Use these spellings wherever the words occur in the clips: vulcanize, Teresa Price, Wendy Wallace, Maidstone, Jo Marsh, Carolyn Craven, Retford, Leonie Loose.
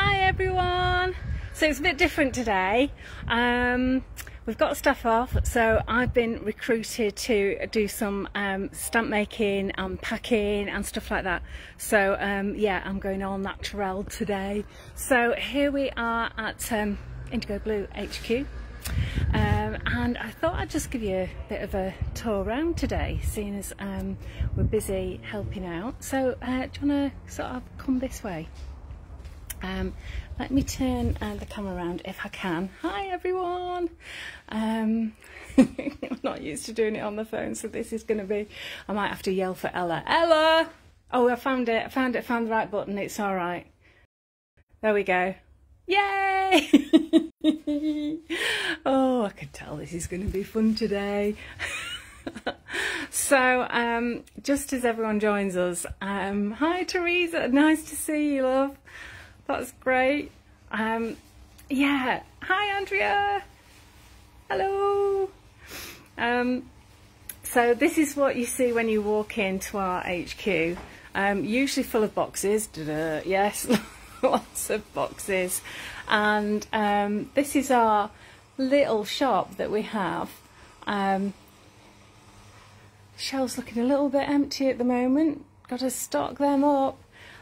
Hi everyone. So it's a bit different today. We've got stuff off, so I've been recruited to do some stamp making and packing and stuff like that. So yeah, I'm going all natural today. So here we are at Indigo Blue HQ, and I thought I'd just give you a bit of a tour around today, seeing as we're busy helping out. So do you want to sort of come this way? Let me turn the camera around if I can. Hi everyone. I'm not used to doing it on the phone, so this is going to be, I might have to yell for Ella. Ella! Oh, I found it, found the right button. It's all right. There we go. Yay! Oh, I can tell this is going to be fun today. So just as everyone joins us, hi Teresa, nice to see you, love. That's great. Yeah. Hi, Andrea. Hello. So this is what you see when you walk into our HQ. Usually full of boxes. Da-da, yes, lots of boxes. And this is our little shop that we have. Shelves looking a little bit empty at the moment. Got to stock them up.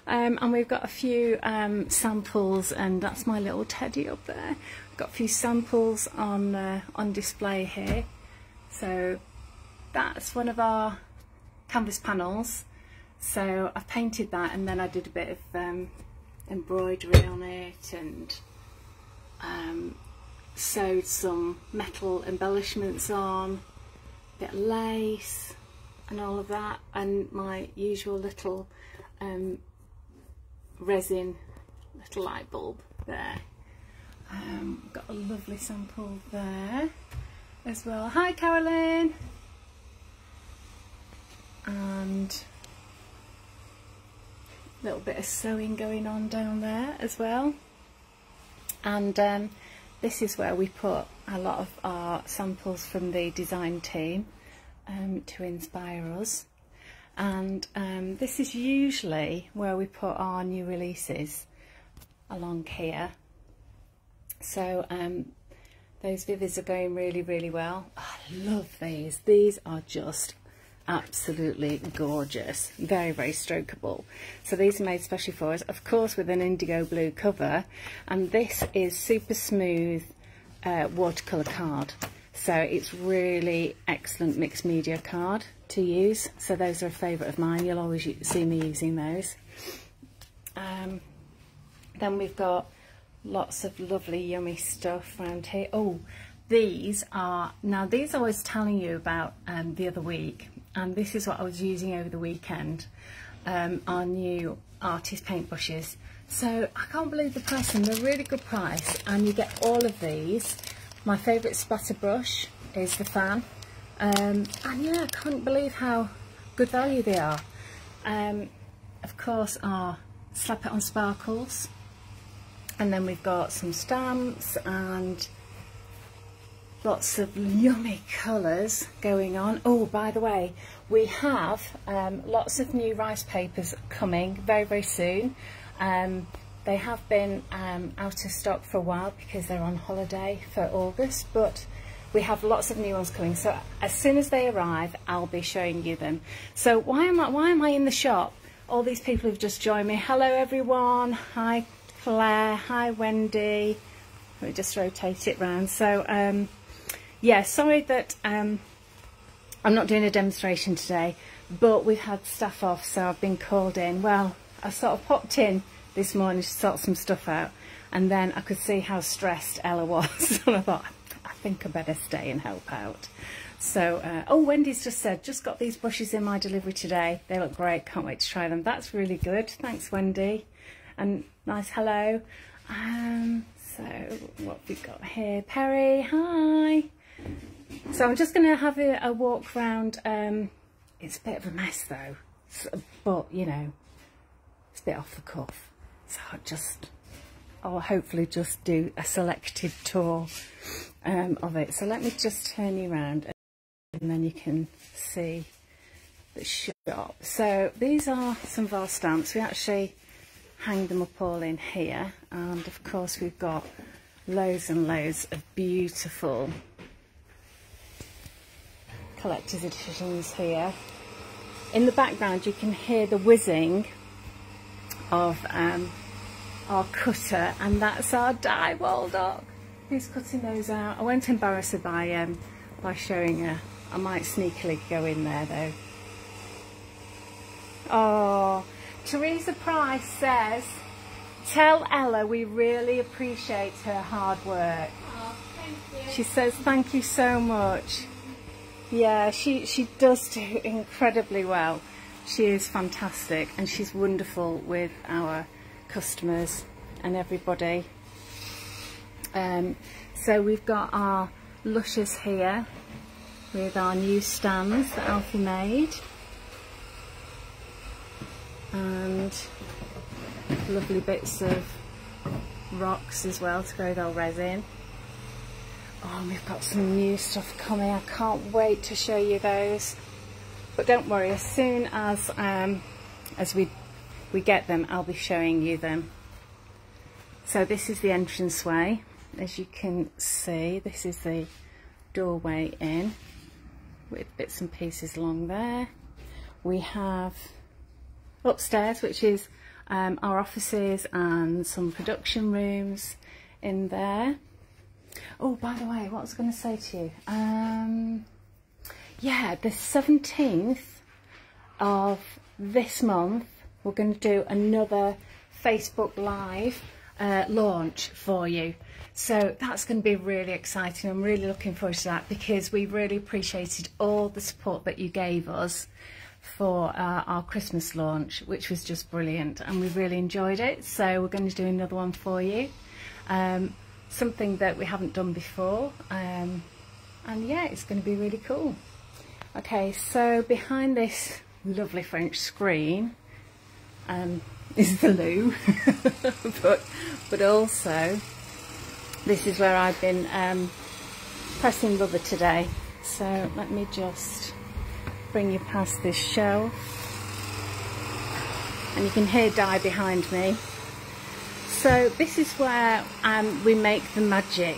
And we've got a few samples, and that's my little teddy up there. We've got a few samples on display here. So that's one of our canvas panels. So I've painted that, and then I did a bit of embroidery on it, and sewed some metal embellishments on, a bit of lace and all of that, and my usual little resin little light bulb there. Got a lovely sample there as well. Hi Caroline. And a little bit of sewing going on down there as well. And this is where we put a lot of our samples from the design team to inspire us. And this is usually where we put our new releases, along here. So those vivids are going really, really well. Oh, I love these. These are just absolutely gorgeous. Very, very strokable. So these are made specially for us, of course, with an indigo blue cover. And this is super smooth watercolour card. So it's really excellent mixed media card to use. So those are a favourite of mine. You'll always see me using those. Then we've got lots of lovely yummy stuff around here. Oh, these are, now these I was telling you about the other week, and this is what I was using over the weekend, our new artist paintbrushes. So I can't believe the price, and they're really good price, and you get all of these. My favourite spatter brush is the fan, and yeah, I couldn't believe how good value they are. Of course, our slap it on sparkles, and then we've got some stamps and lots of yummy colours going on. Oh, by the way, we have lots of new rice papers coming very, very soon. They have been out of stock for a while because they're on holiday for August, but we have lots of new ones coming. So as soon as they arrive, I'll be showing you them. So why am I in the shop? All these people who've just joined me. Hello everyone. Hi Claire. Hi Wendy. Let me just rotate it round. So yeah, sorry that I'm not doing a demonstration today, but we've had staff off, so I've been called in. Well, I sort of popped in this morning to sort some stuff out, and then I could see how stressed Ella was, and I thought, I think I better stay and help out. So oh, Wendy's just said, just got these brushes in my delivery today, they look great, can't wait to try them. That's really good, thanks Wendy, and nice hello. So what have we got here? Perry, hi. So I'm just going to have a walk round. It's a bit of a mess though, but you know, it's a bit off the cuff. So I'll hopefully just do a selected tour of it. So let me just turn you around, and then you can see the shop. So these are some of our stamps. We actually hang them up all in here. And of course we've got loads and loads of beautiful collector's editions here. In the background you can hear the whizzing of our cutter, and that's our dye waldock who's cutting those out. I won't embarrass her by showing her. I might sneakily go in there though. Oh, Teresa Price says, tell Ella we really appreciate her hard work. Oh, thank you. She says thank you so much. Yeah, she does do incredibly well. She is fantastic, and she's wonderful with our customers and everybody. So we've got our lushes here with our new stands that Alfie made, and lovely bits of rocks as well to go with our resin. Oh, and we've got some new stuff coming. I can't wait to show you those. But don't worry, as soon as we get them, I'll be showing you them. So this is the entranceway. As you can see, this is the doorway in with bits and pieces along there. We have upstairs, which is our offices and some production rooms in there. Oh, by the way, what was I going to say to you? Yeah, the 17th of this month, we're going to do another Facebook Live launch for you. So that's going to be really exciting. I'm really looking forward to that, because we really appreciated all the support that you gave us for our Christmas launch, which was just brilliant, and we really enjoyed it. So we're going to do another one for you. Something that we haven't done before, and yeah, it's going to be really cool. Okay, so behind this lovely French screen is the loo, but also this is where I've been pressing rubber today. So let me just bring you past this shelf, and you can hear dye behind me. So this is where we make the magic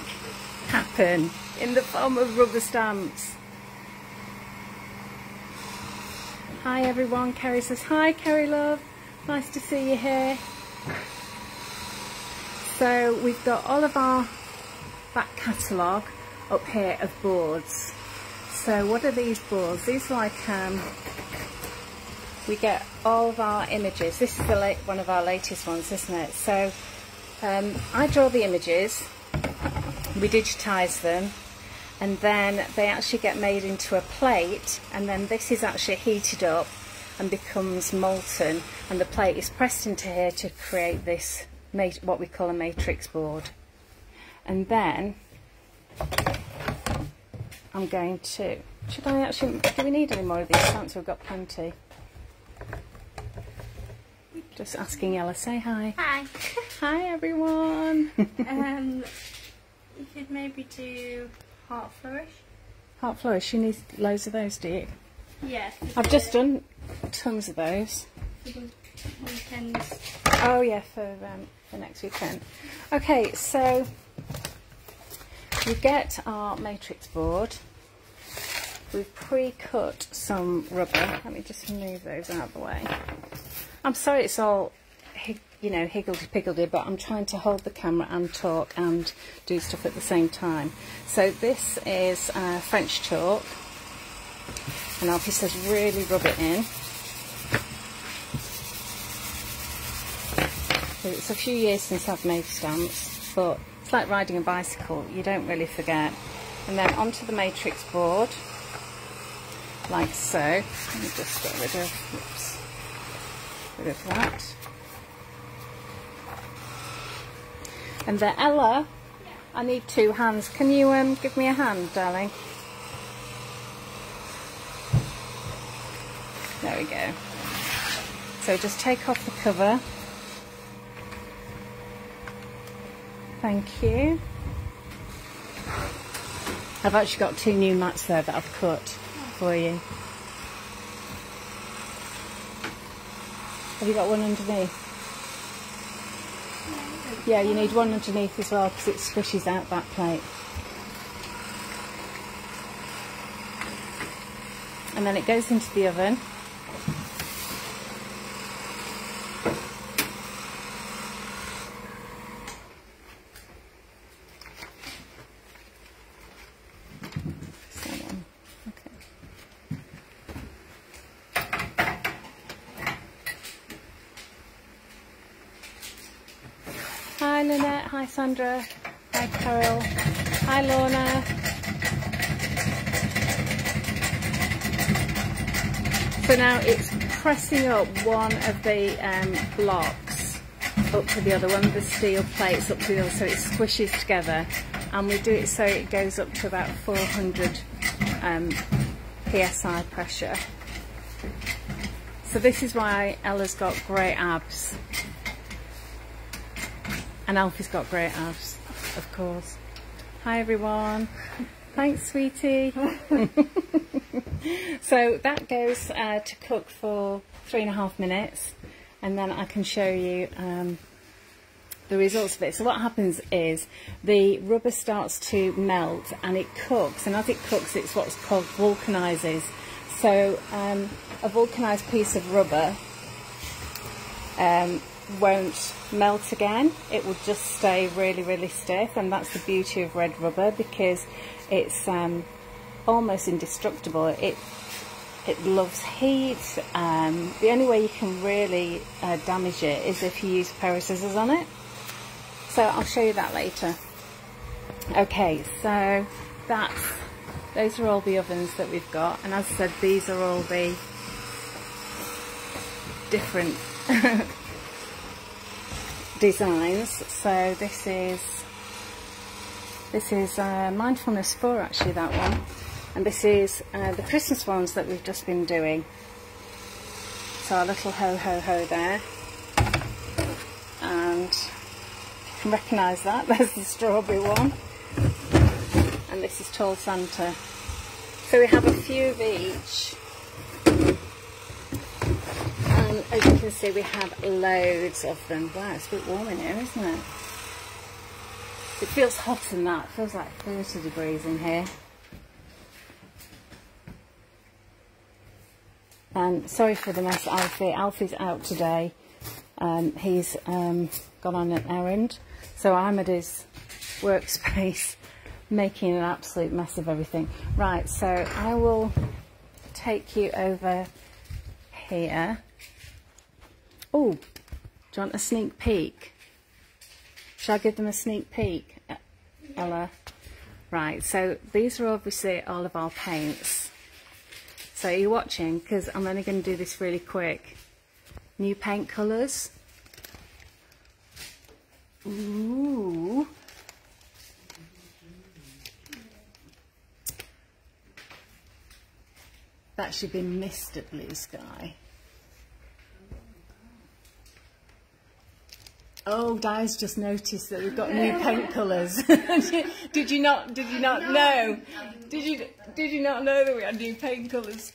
happen in the form of rubber stamps. Hi everyone, Kerry says hi. Kerry love, nice to see you here. So we've got all of our back catalogue up here of boards. So what are these boards? These are like we get all of our images. This is the one of our latest ones, isn't it? So I draw the images, we digitise them, and then they actually get made into a plate, and then this is actually heated up and becomes molten, and the plate is pressed into here to create this, what we call a matrix board. And then I'm going to, should I actually, do we need any more of these stamps? We've got plenty. Just asking Ella, say hi. Hi. Hi everyone. We could maybe do heart flourish. Heart flourish, you need loads of those, do you? Yes. Yeah, I've just done tons of those. Weekends. Oh yeah, for next weekend. Okay, so we get our matrix board. We've pre-cut some rubber. Let me just move those out of the way. I'm sorry it's all, you know, higgledy-piggledy, but I'm trying to hold the camera and talk and do stuff at the same time. So this is French chalk, and Alfie says really rub it in. So it's a few years since I've made stamps, but it's like riding a bicycle, you don't really forget. And then onto the matrix board, like so. Let me just get rid of, whoops, rid of that. And there, Ella, yeah. I need two hands. Can you give me a hand, darling? There we go. So just take off the cover. Thank you. I've actually got two new mats there that I've cut for you. Have you got one underneath? Yeah, you need one underneath as well because it squishes out that plate. And then it goes into the oven. Hi Lynette, hi Sandra, hi Carol, hi Lorna. So now it's pressing up one of the blocks up to the other, one of the steel plates up to the other, so it squishes together. And we do it so it goes up to about 400 psi pressure. So this is why Ella's got great abs. And Alfie's got great abs, of course. Hi everyone. Thanks, sweetie. So that goes to cook for 3.5 minutes, and then I can show you the results of it. So what happens is the rubber starts to melt and it cooks, and as it cooks, it's what's called vulcanizes. So a vulcanized piece of rubber won't melt again, it will just stay really, really stiff, and that's the beauty of red rubber, because it's almost indestructible. It loves heat. The only way you can really damage it is if you use a pair of scissors on it, so I'll show you that later. Okay, so those are all the ovens that we've got, and as I said, these are all the different designs. So this is Mindfulness 4, actually, that one, and this is the Christmas ones that we've just been doing. So our little ho ho ho there, and you can recognise that. There's the strawberry one, and this is Tall Santa. So we have a few of each, and as you can see, we have loads of them. Wow, it's a bit warm in here, isn't it? It feels hot in that. It feels like 30 degrees in here. And sorry for the mess, Alfie. Alfie's out today. He's gone on an errand. So I'm at his workspace making an absolute mess of everything. Right, so I will take you over here. Oh, do you want a sneak peek? Shall I give them a sneak peek, Ella? Right, so these are obviously all of our paints. So you're watching, because I'm only going to do this really quick. New paint colours. Ooh. That should be Mr. Blue Sky. Oh, Di's just noticed that we've got new paint colours. Did you not know? Did you not know that we had new paint colours?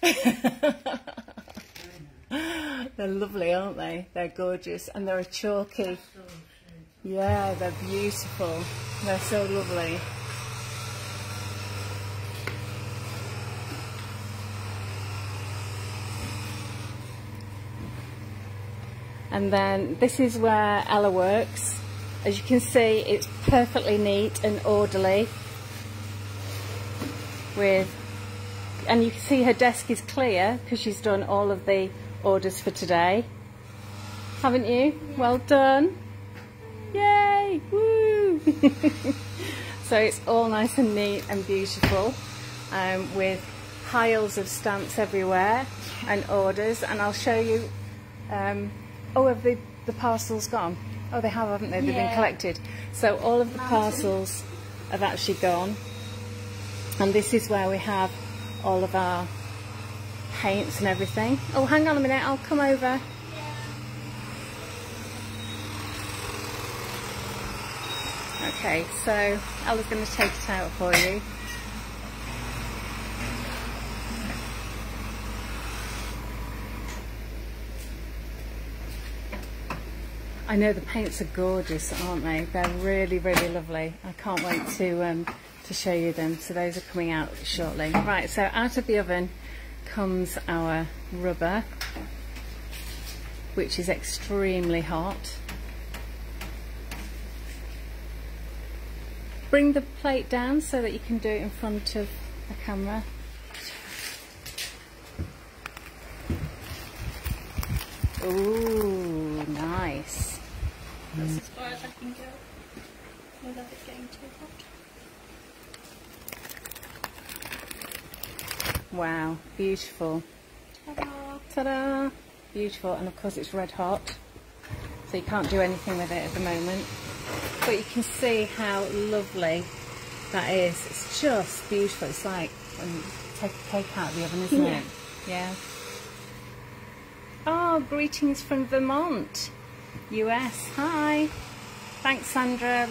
They're lovely, aren't they? They're gorgeous, and they're a chalky. Yeah, they're beautiful. They're so lovely. And then this is where Ella works. As you can see, it's perfectly neat and orderly. And you can see her desk is clear because she's done all of the orders for today. Haven't you? Yeah. Well done. Yay! Woo! So it's all nice and neat and beautiful, with piles of stamps everywhere and orders. And I'll show you... Oh, have the parcels gone? Oh, they have, haven't they? They've been collected. So all of the parcels have actually gone. And this is where we have all of our paints and everything. Oh, hang on a minute, I'll come over. Okay, so Ella's going to take it out for you. I I know the paints are gorgeous, aren't they? They're really, really lovely. I can't wait to show you them. So those are coming out shortly. Right, so out of the oven comes our rubber, which is extremely hot. Bring the plate down so that you can do it in front of the camera. Ooh, nice. That's as far as I can go without it getting too hot. Wow, beautiful. Ta-da! Ta-da! Beautiful, and of course it's red hot, so you can't do anything with it at the moment. But you can see how lovely that is. It's just beautiful. It's like when you take a cake out of the oven, isn't it? Yeah. Oh, greetings from Vermont, US. Hi. Thanks, Sandra.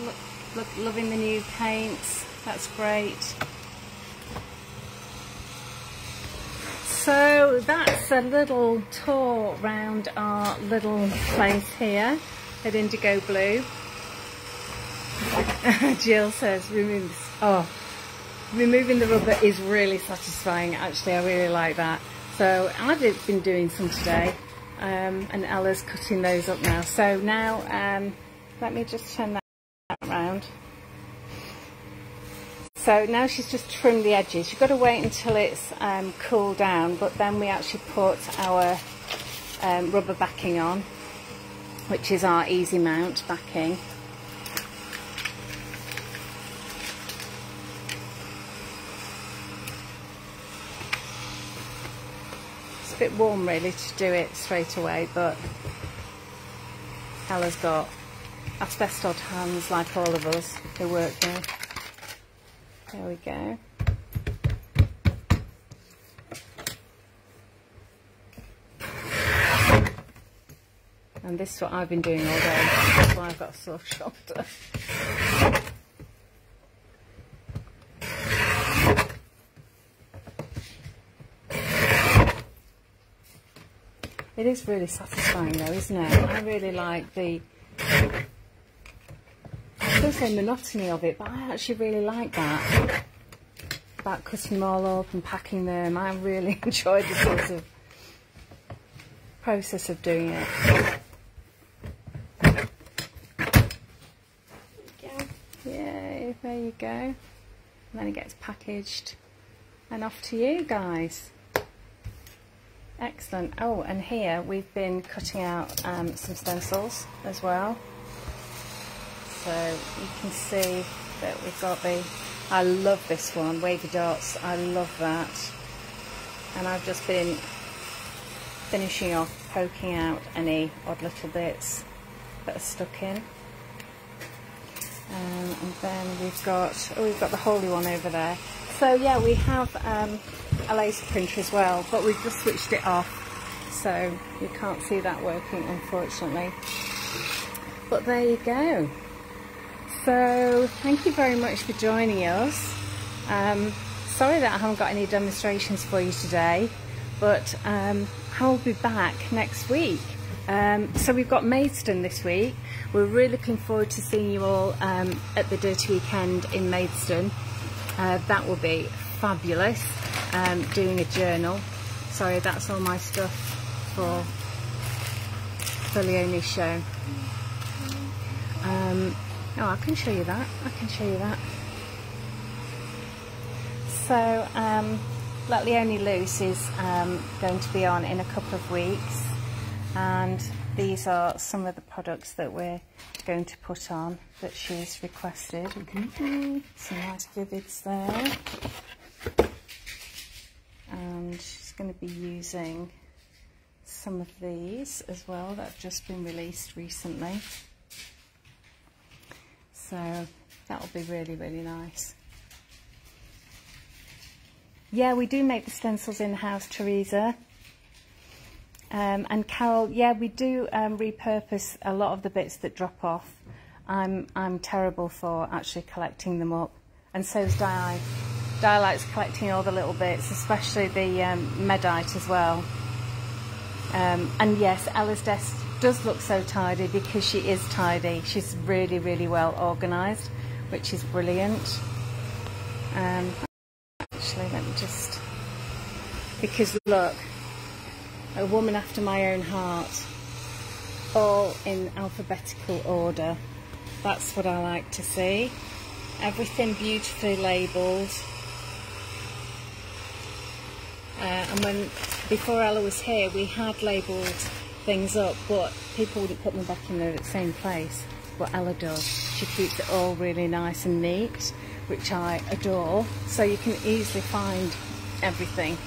Look, loving the new paints. That's great. So that's a little tour round our little place here at Indigo Blue. Jill says, removing the rubber is really satisfying. Actually, I really like that. So I've been doing some today, and Ella's cutting those up now. So now let me just turn that around. So now she's just trimmed the edges. You've got to wait until it's cooled down, but then we actually put our rubber backing on, which is our Easy Mount backing. It's a bit warm really to do it straight away, but Ella's got asbestos hands like all of us who work here. There we go. And this is what I've been doing all day. That's why I've got a sore shoulder. It is really satisfying though, isn't it? I really like the... There's also monotony of it, but I actually really like that, about cutting them all up and packing them. I really enjoyed the sort of process of doing it. There you go. Yay, there you go. And then it gets packaged and off to you guys. Excellent. Oh, and here we've been cutting out some stencils as well. So you can see that we've got the, I love this one, wavy dots, I love that. And I've just been finishing off, poking out any odd little bits that are stuck in. And then we've got, oh, we've got the holy one over there. So yeah, we have a laser printer as well, but we've just switched it off. So you can't see that working, unfortunately. But there you go. So thank you very much for joining us. Sorry that I haven't got any demonstrations for you today, but I'll be back next week. So we've got Maidstone this week. We're really looking forward to seeing you all at the Dirty Weekend in Maidstone. That will be fabulous, doing a journal. Sorry, that's all my stuff for Leonie's show. Oh, I can show you that. I can show you that. So, Leonie Loose is going to be on in a couple of weeks, and these are some of the products that we're going to put on that she's requested. Mm-hmm. Some nice vivids there, and she's going to be using some of these as well that have just been released recently. So that'll be really, really nice. Yeah, we do make the stencils in-house, Teresa. And Carol, yeah, we do repurpose a lot of the bits that drop off. I'm terrible for actually collecting them up. And so is Di. Di likes collecting all the little bits, especially the medite as well. And yes, Ella's desk does look so tidy because she is tidy. She's really, really well organised, which is brilliant. Actually, let me just... Because look, a woman after my own heart, all in alphabetical order. That's what I like to see. Everything beautifully labelled. And when, before Ella was here, we had labelled things up, but people wouldn't put them back in the same place. What Ella does, she keeps it all really nice and neat, which I adore. So you can easily find everything.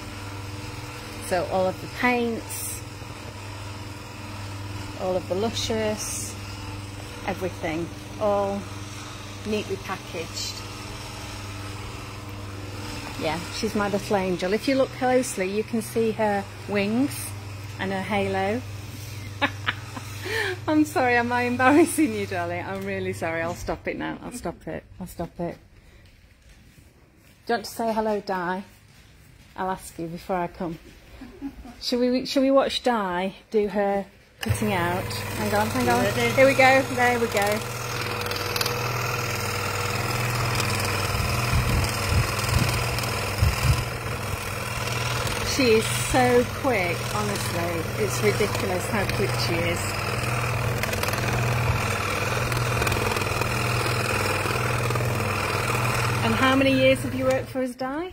So all of the paints, all of the luscious, everything, all neatly packaged. Yeah, she's my little angel. If you look closely, you can see her wings and her halo. I'm sorry, am I embarrassing you, darling? I'm really sorry. I'll stop it now. I'll stop it. I'll stop it. Do you want to say hello, Di? I'll ask you before I come. Shall we watch Di do her cutting out? Hang on, hang on. Here we go. There we go. She is so quick, honestly. It's ridiculous how quick she is. And how many years have you worked for us, Di?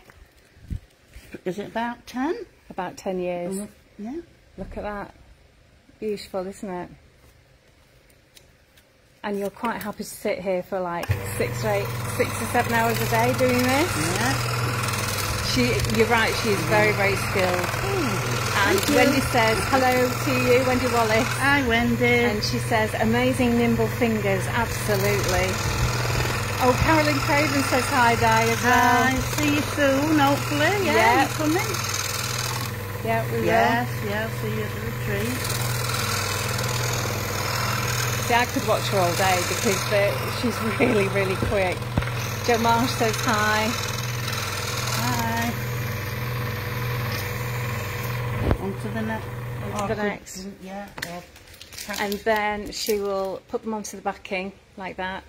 Is it about 10? About 10 years. Yeah. Look at that. Beautiful, isn't it? And you're quite happy to sit here for like 6 or 7 hours a day doing this? Yeah. You're right, she's very, very skilled. Oh, and Wendy says, hello to you, Wendy Wallace. Hi, Wendy. And she says, amazing nimble fingers, absolutely. Oh, Carolyn Craven says hi, Di, as well. Hi, see you soon, hopefully. Yeah, yep. You coming? Yeah, we will. Yes, yeah, see you at the retreat. See, I could watch her all day because she's really, really quick. Jo Marsh says hi. On to the next. Yeah, yeah. And then she will put them onto the backing like that,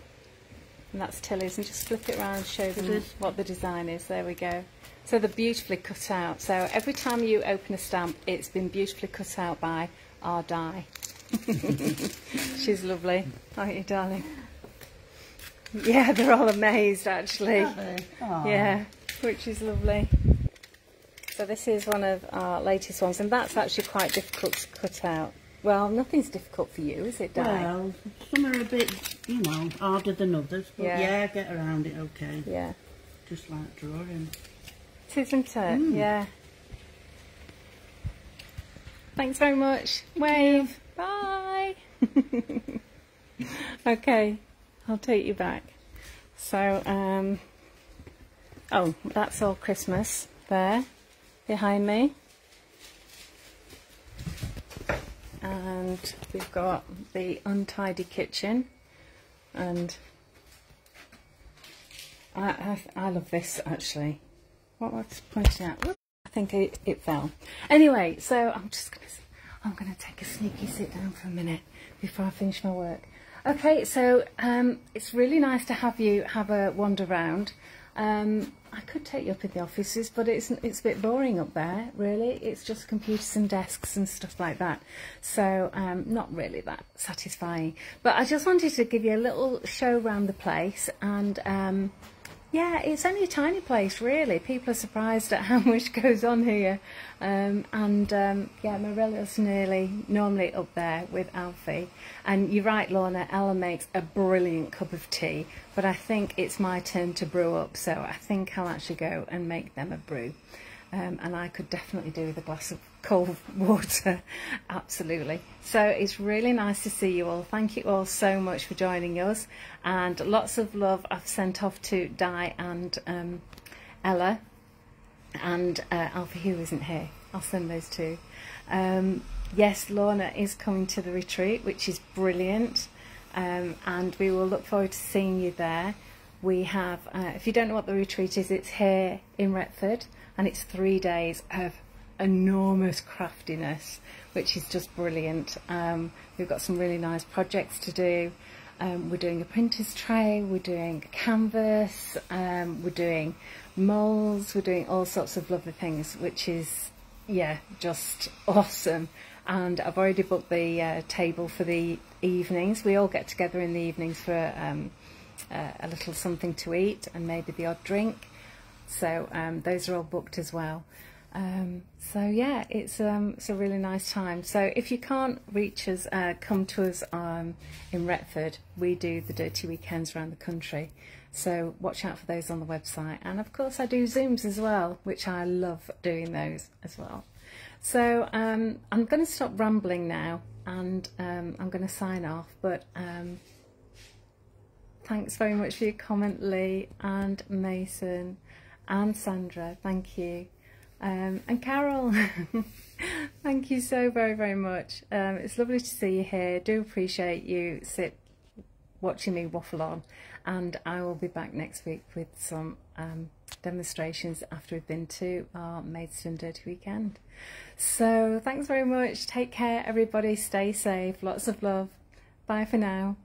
and that's Tilly's, and just flip it around and show them what the design is. There we go. So they're beautifully cut out. So every time you open a stamp, it's been beautifully cut out by our Di. She's lovely, aren't you, darling? Yeah, they're all amazed actually. Yeah, which is lovely. So this is one of our latest ones, and that's actually quite difficult to cut out. Well, nothing's difficult for you, is it, Di? Well, some are a bit, you know, harder than others, but yeah, get around it okay. Yeah. Just like drawing. Isn't it? Yeah. Thanks very much. Wave. Bye. Okay, I'll take you back. So, oh, that's all Christmas there. Behind me, and we've got the untidy kitchen, and I love this actually. What was pointing out? Whoop, I think it fell. Anyway, so I'm gonna take a sneaky sit down for a minute before I finish my work. Okay, so it's really nice to have you have a wander round. I could take you up in the offices, but it's a bit boring up there, really. It's just computers and desks and stuff like that. So not really that satisfying. But I just wanted to give you a little show around the place. And yeah, it's only a tiny place, really. People are surprised at how much goes on here. Yeah, Marilla's normally up there with Alfie. And you're right, Lorna, Ella makes a brilliant cup of tea. But I think it's my turn to brew up, so I think I'll actually go and make them a brew. And I could definitely do with a glass of cold water, absolutely. So it's really nice to see you all. Thank you all so much for joining us. And lots of love I've sent off to Di and Ella and Alfie, who isn't here. I'll send those too. Yes, Lorna is coming to the retreat, which is brilliant. And we will look forward to seeing you there. We have, if you don't know what the retreat is, it's here in Retford, and it's 3 days of enormous craftiness, which is just brilliant. We've got some really nice projects to do. We're doing a printer's tray, we're doing a canvas, we're doing moulds, we're doing all sorts of lovely things, which is, yeah, just awesome. And I've already booked the table for the evenings. We all get together in the evenings for a little something to eat and maybe the odd drink. So those are all booked as well. So yeah, it's a really nice time. So if you can't reach us, come to us in Retford. We do the Dirty Weekends around the country, so watch out for those on the website. And of course I do Zooms as well, which I love doing those as well. So I'm going to stop rambling now, and I'm going to sign off, but thanks very much for your comment, Lee and Mason and Sandra, thank you. And Carol, thank you so very much. It's lovely to see you here. Do appreciate you watching me waffle on, and I will be back next week with some demonstrations after we've been to our Maidstone Dirty Weekend. So thanks very much. Take care, everybody. Stay safe. Lots of love. Bye for now.